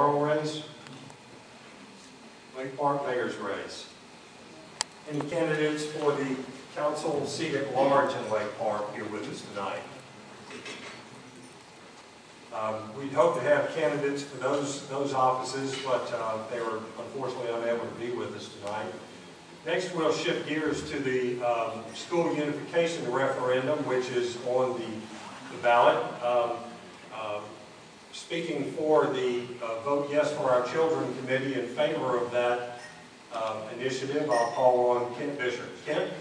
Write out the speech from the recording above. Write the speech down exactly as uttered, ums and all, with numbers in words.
Laurel race, Lake Park Mayor's race. Any candidates for the council seat at large in Lake Park here with us tonight? Um, we'd hope to have candidates for those, those offices, but uh, they were unfortunately unable to be with us tonight. Next, we'll shift gears to the um, school unification referendum, which is on the, the ballot. Um, uh, Speaking for the uh, Vote Yes for Our Children Committee in favor of that uh, initiative, I'll call on Kent Bisher. Kent?